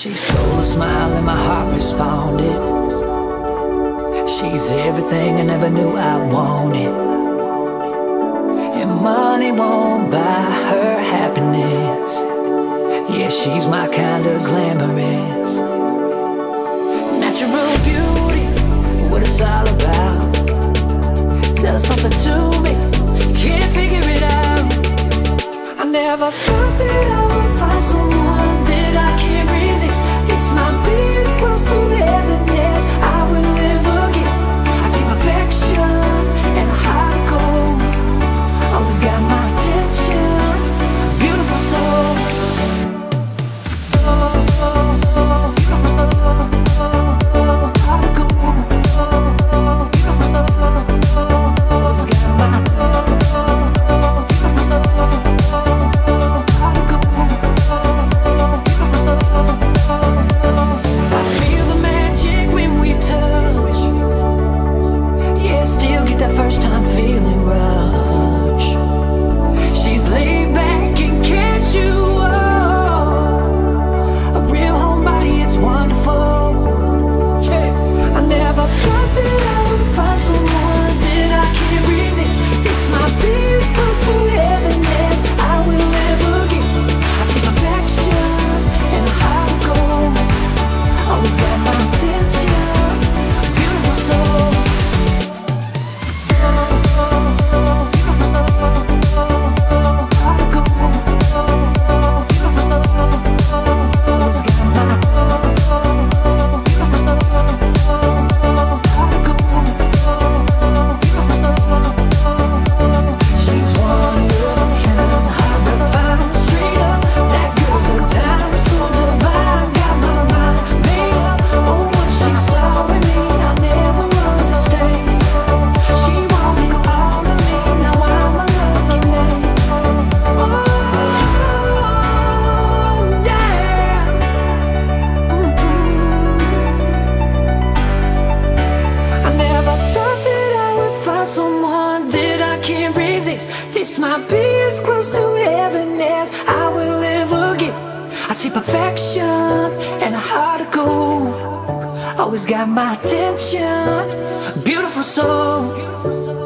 She stole a smile and my heart responded. She's everything I never knew I wanted, and money won't buy her happiness. Yeah, she's my kind of glamorous natural beauty, what it's all about. Tell her something to me, can't figure it out. I never thought that I would find someone that I can't resist. This might be as close to heaven as I will ever get. I see perfection and a heart of gold, always got my attention, beautiful soul. Heart of gold, beautiful soul, always got my attention, beautiful soul. Always got my attention, beautiful soul.